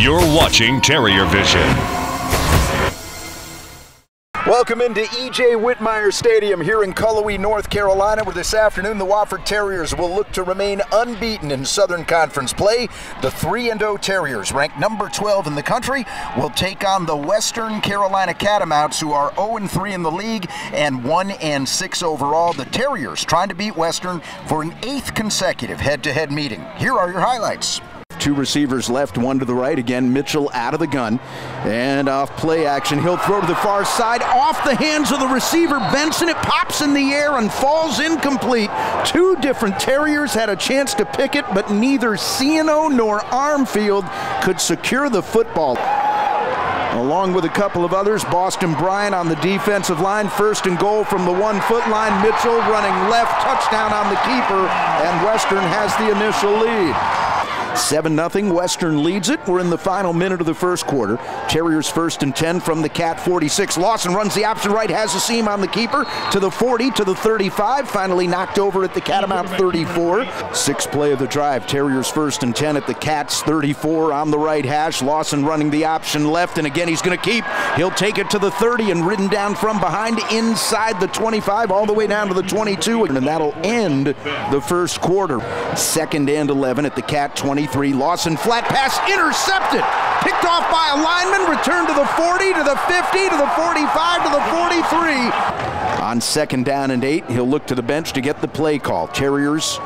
You're watching Terrier Vision. Welcome into E.J. Whitmire Stadium here in Cullowhee, North Carolina, where this afternoon the Wofford Terriers will look to remain unbeaten in Southern Conference play. The 3-0 Terriers, ranked number 12 in the country, will take on the Western Carolina Catamounts, who are 0-3 in the league and 1-6 overall. The Terriers trying to beat Western for an 8th consecutive head-to-head meeting. Here are your highlights. Two receivers left, one to the right. Again, Mitchell out of the gun. And off play action, he'll throw to the far side. Off the hands of the receiver, Benson. It pops in the air and falls incomplete. Two different Terriers had a chance to pick it, but neither Cieno nor Armfield could secure the football. Along with a couple of others, Boston Bryant on the defensive line. First and goal from the 1-foot line. Mitchell running left, touchdown on the keeper, and Western has the initial lead. 7-0, Western leads it. We're in the final minute of the first quarter. Terriers first and 10 from the Cat 46. Lawson runs the option right, has a seam on the keeper, to the 40, to the 35, finally knocked over at the Catamount 34. Sixth play of the drive, Terriers first and 10 at the Cats 34 on the right hash. Lawson running the option left, and again he's going to keep. He'll take it to the 30 and ridden down from behind inside the 25 all the way down to the 22, and that'll end the first quarter. Second and 11 at the Cat 23. Lawson flat pass intercepted, picked off by a lineman, returned to the 40, to the 50, to the 45, to the 43. On second down and 8, he'll look to the bench to get the play call. Terriers,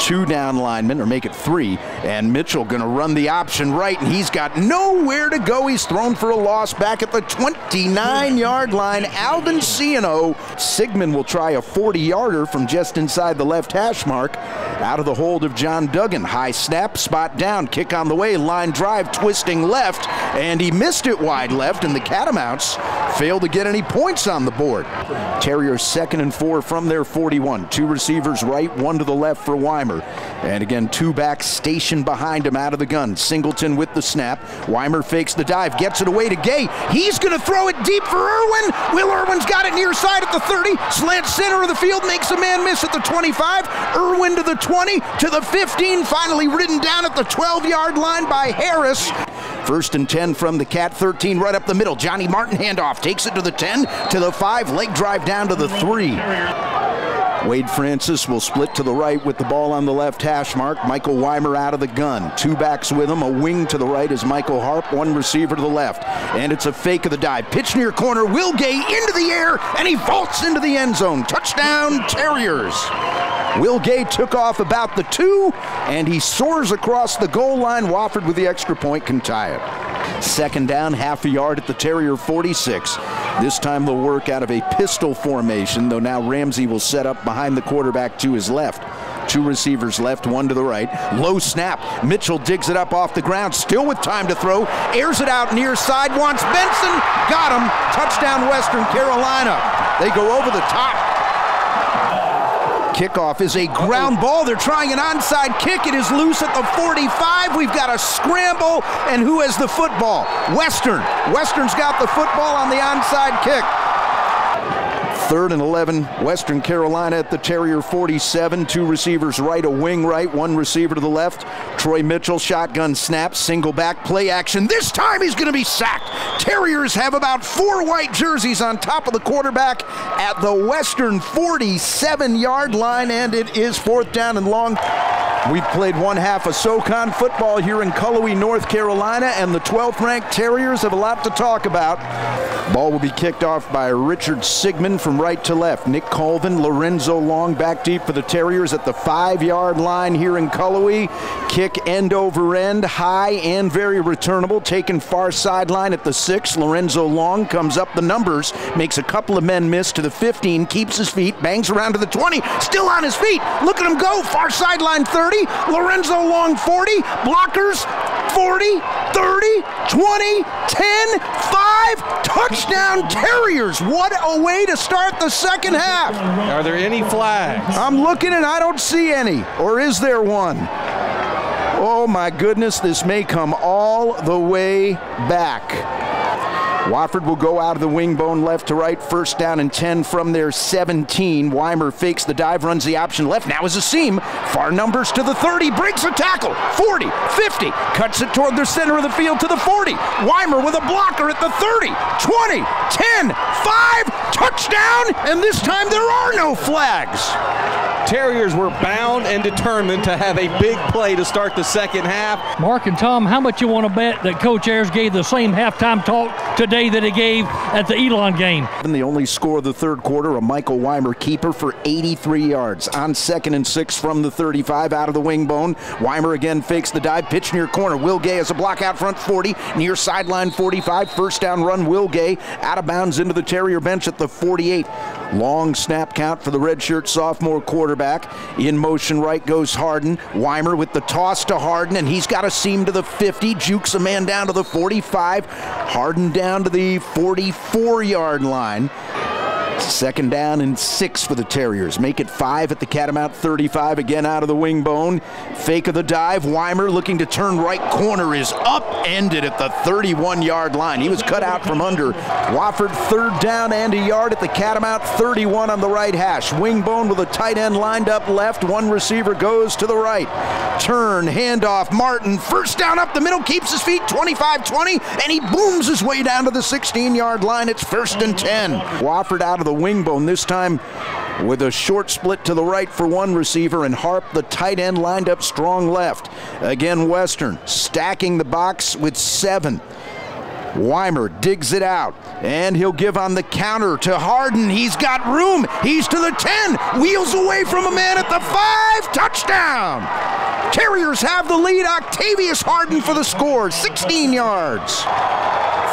two down linemen, or make it 3, and Mitchell gonna run the option right, and he's got nowhere to go. He's thrown for a loss back at the 29-yard line. Alvin Cieno. Sigmund will try a 40-yarder from just inside the left hash mark, out of the hold of John Duggan. High snap, spot down, kick on the way, line drive, twisting left, and he missed it wide left, and the Catamounts failed to get any points on the board. Terriers second and 4 from their 41. Two receivers right, one to the left for Weimer. And again, two backs stationed behind him out of the gun. Singleton with the snap. Weimer fakes the dive, gets it away to Gay. He's going to throw it deep for Irwin. Will Irwin's got it near side at the 30. Slant center of the field, makes a man miss at the 25. Irwin to the 20, to the 15. Finally ridden down at the 12-yard line by Harris. First and 10 from the Cat 13, right up the middle. Johnny Martin handoff, takes it to the 10, to the 5, leg drive down to the 3. Wade Francis will split to the right with the ball on the left hash mark. Michael Weimer out of the gun. Two backs with him. A wing to the right is Michael Harp. One receiver to the left. And it's a fake of the dive. Pitch near corner. Will Gay into the air, and he vaults into the end zone. Touchdown, Terriers. Will Gay took off about the 2, and he soars across the goal line. Wofford with the extra point can tie it. Second down, half a yard at the Terrier 46. This time they'll work out of a pistol formation, though now Ramsey will set up behind the quarterback to his left. Two receivers left, one to the right. Low snap. Mitchell digs it up off the ground, still with time to throw. Airs it out near side, wants Benson. Got him. Touchdown, Western Carolina. They go over the top. Kickoff is a ground ball. They're trying an onside kick. It is loose at the 45. We've got a scramble, and who has the football? Western. Western's got the football on the onside kick. Third and 11, Western Carolina at the Terrier 47. Two receivers right, a wing right, one receiver to the left. Troy Mitchell, shotgun snap, single back, play action. This time he's going to be sacked. Terriers have about 4 white jerseys on top of the quarterback at the Western 47-yard line, and it is fourth down and long. We've played one half of SoCon football here in Cullowhee, North Carolina, and the 12th-ranked Terriers have a lot to talk about. Ball will be kicked off by Richard Sigmund from right to left. Nick Colvin, Lorenzo Long back deep for the Terriers at the 5-yard line here in Cullowhee. Kick end over end, high and very returnable. Taken far sideline at the 6. Lorenzo Long comes up the numbers, makes a couple of men miss to the 15, keeps his feet, bangs around to the 20, still on his feet. Look at him go, far sideline 30. Lorenzo Long 40, blockers 40, 30, 20, 10, 5, touchdown Terriers. What a way to start the second half. Are there any flags? I'm looking and I don't see any. Or is there one? Oh my goodness, this may come all the way back. Wofford will go out of the wing bone left to right. First down and 10 from their 17. Weimer fakes the dive, runs the option left. Now is a seam. Far numbers to the 30. Breaks a tackle. 40, 50. Cuts it toward the center of the field to the 40. Weimer with a blocker at the 30. 20, 10, 5. Touchdown. And this time there are no flags. Terriers were bound and determined to have a big play to start the second half. Mark and Tom, how much you want to bet that Coach Ayers gave the same halftime talk today that he gave at the Elon game? And the only score of the third quarter, a Michael Weimer keeper for 83 yards. On second and 6 from the 35, out of the wing bone. Weimer again fakes the dive, pitch near corner. Will Gay has a block out front, 40, near sideline 45. First down run, Will Gay out of bounds into the Terrier bench at the 48. Long snap count for the redshirt sophomore quarterback. In motion right goes Harden. Weimer with the toss to Harden, and he's got a seam to the 50. Jukes a man down to the 45. Harden down to the 44-yard line. Second down and 6 for the Terriers. Make it 5 at the Catamount 35. Again out of the wing bone. Fake of the dive. Weimer looking to turn right. Corner is upended at the 31-yard line. He was cut out from under. Wofford third down and a yard at the Catamount 31 on the right hash. Wing bone with a tight end lined up left. One receiver goes to the right. Turn, handoff, Martin. First down up the middle. Keeps his feet, 25-20. And he booms his way down to the 16-yard line. It's first and 10. Wofford out of the wing bone, this time with a short split to the right for one receiver, and Harp, the tight end, lined up strong left. Again, Western stacking the box with 7. Weimer digs it out, and he'll give on the counter to Harden. He's got room. He's to the 10. Wheels away from a man at the 5. Touchdown. Terriers have the lead. Octavius Harden for the score, 16 yards.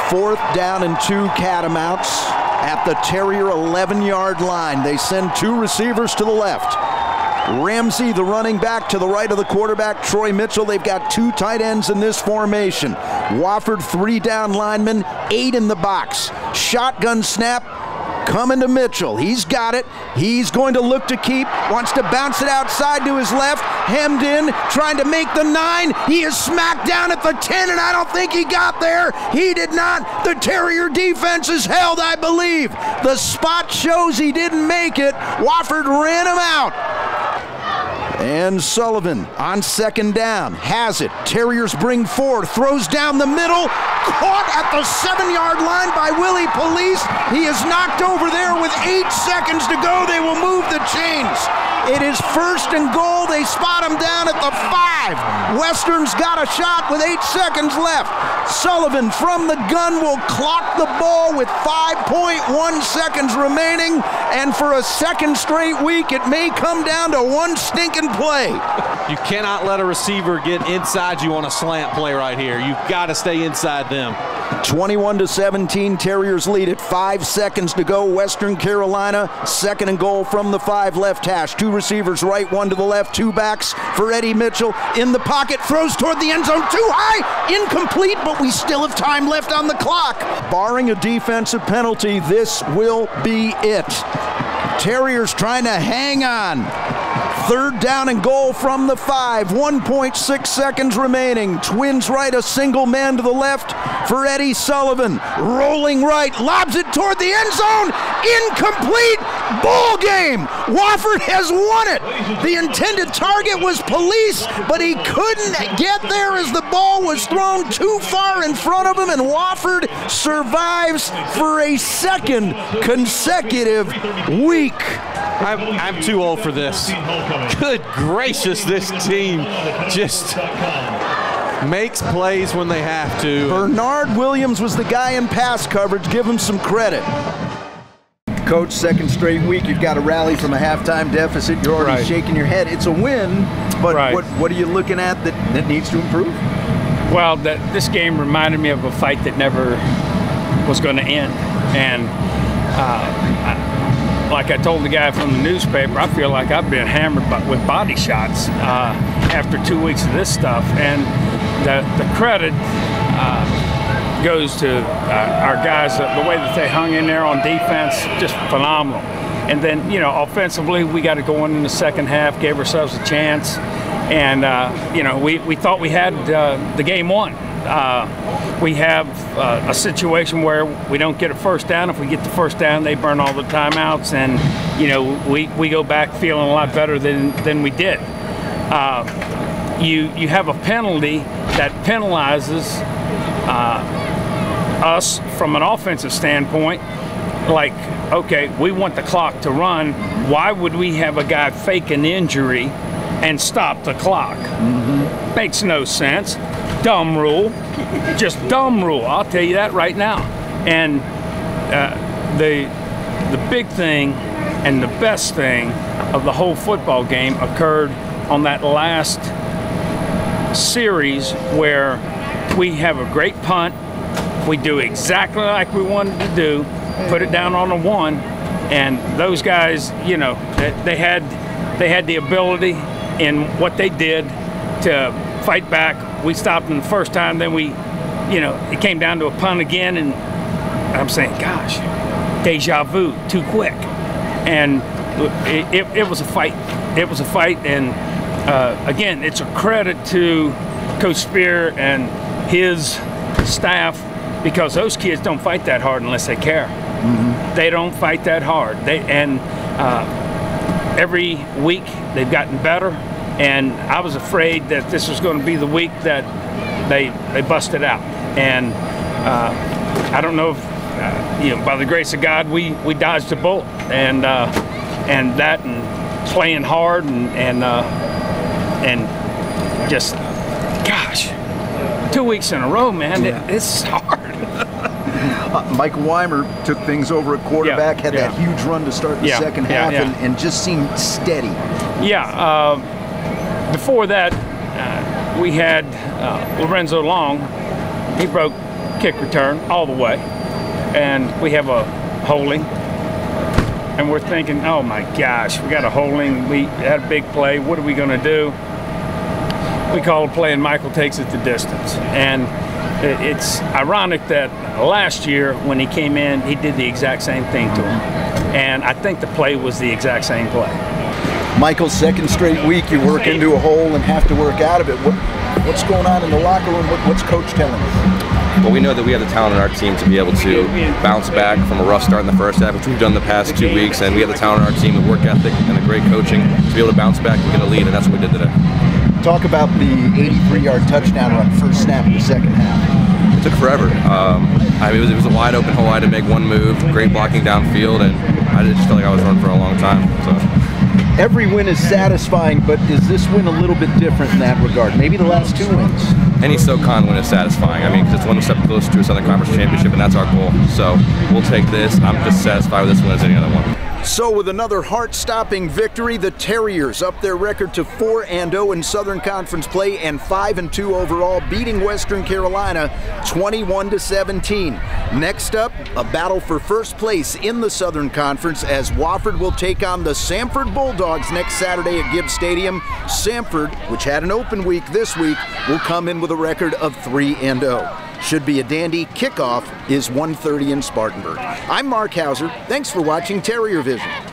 Fourth down and 2 Catamounts at the Terrier 11-yard line. They send 2 receivers to the left. Ramsey, the running back, to the right of the quarterback, Troy Mitchell. They've got 2 tight ends in this formation. Wofford, 3 down linemen, 8 in the box. Shotgun snap. Coming to Mitchell. He's got it. He's going to look to keep. Wants to bounce it outside to his left. Hemmed in. Trying to make the 9. He is smacked down at the 10, and I don't think he got there. He did not. The Terrier defense is held, I believe. The spot shows he didn't make it. Wofford ran him out. And Sullivan on second down has it. Terriers bring forward, throws down the middle, caught at the 7-yard line by Willie Police. He is knocked over there with 8 seconds to go. They will move the chains. It is first and goal. They spot him down at the 5. Western's got a shot with 8 seconds left. Sullivan from the gun will clock the ball with 5.1 seconds remaining, and for a second straight week it may come down to one stinking play. You cannot let a receiver get inside you on a slant play right here. You've got to stay inside them. 21-17, Terriers lead at 5 seconds to go. Western Carolina, second and goal from the 5 left hash. 2 receivers right, 1 to the left, 2 backs for Eddie Mitchell. In the pocket, throws toward the end zone, too high, incomplete, but we still have time left on the clock. Barring a defensive penalty, this will be it. Terriers trying to hang on. Third down and goal from the 5, 1.6 seconds remaining. Twins right, a single man to the left for Eddie Sullivan. Rolling right, lobs it toward the end zone. Incomplete, ball game. Wofford has won it. The intended target was Police, but he couldn't get there as the ball was thrown too far in front of him, and Wofford survives for a second consecutive week. I'm too old for this. Good gracious, this team just makes plays when they have to. Bernard Williams was the guy in pass coverage. Give him some credit. Coach, second straight week, you've got a rally from a halftime deficit. You're already shaking your head. It's a win, but what are you looking at that needs to improve? Well, this game reminded me of a fight that never was going to end. And like I told the guy from the newspaper, I feel like I've been hammered with body shots after 2 weeks of this stuff. And the credit goes to our guys, the way that they hung in there on defense, just phenomenal. And then, you know, offensively, we got to go in the second half, gave ourselves a chance. And, you know, we thought we had the game won. we have a situation where we don't get a first down. If we get the first down, they burn all the timeouts, and you know, we go back feeling a lot better than we did. You have a penalty that penalizes us from an offensive standpoint. Like, okay, we want the clock to run. Why would we have a guy fake an injury and stop the clock? Mm-hmm. Makes no sense. Dumb rule. Just dumb rule. I'll tell you that right now. And the big thing and the best thing of the whole football game occurred on that last series, where we have a great punt. We do exactly like we wanted to do, put it down on the one, and those guys, you know, they had the ability in what they did to fight back. We stopped them the first time, then we, you know, it came down to a punt again, and I'm saying, gosh, deja vu, too quick. And it was a fight. It was a fight, and again, it's a credit to Coach Spear and his staff, because those kids don't fight that hard unless they care. Mm-hmm. They don't fight that hard. Every week they've gotten better, and I was afraid that this was going to be the week that they busted out. And I don't know if, you know, by the grace of God, we dodged a bullet, and playing hard, and just, gosh, 2 weeks in a row, man. Yeah. It's hard. Mike Weimer took things over at quarterback, had that huge run to start the second half, and just seemed steady. Yeah. Before that, we had Lorenzo Long. He broke kick return all the way, and we have a holding. And we're thinking, oh my gosh, we got a holding. We had a big play. What are we going to do? We call a play, and Michael takes it the distance. And it's ironic that last year when he came in, he did the exact same thing to him. And I think the play was the exact same play. Michael, second straight week, you work into a hole and have to work out of it. What's going on in the locker room? What's Coach telling you? But we know that we have the talent on our team to be able to bounce back from a rough start in the first half, which we've done the past 2 weeks, and we have the talent on our team, the work ethic, and the great coaching to be able to bounce back and get a lead, and that's what we did today. Talk about the 83-yard touchdown run, first snap in the second half. It took forever. I mean, it was a wide open hole. I had to make one move, great blocking downfield, and I just felt like I was running for a long time. So. Every win is satisfying, but is this win a little bit different in that regard? Maybe the last 2 wins. Any SoCon win is satisfying. I mean, because it's one step closer to a Southern Conference championship, and that's our goal. So we'll take this. I'm just satisfied with this win as any other one. So with another heart-stopping victory, the Terriers up their record to 4-0 in Southern Conference play and 5-2 overall, beating Western Carolina 21-17. Next up, a battle for first place in the Southern Conference as Wofford will take on the Samford Bulldogs next Saturday at Gibbs Stadium. Samford, which had an open week this week, will come in with a record of 3-0. Should be a dandy. Kickoff is 1:30 in Spartanburg. I'm Mark Hauser. Thanks for watching Terrier Vision.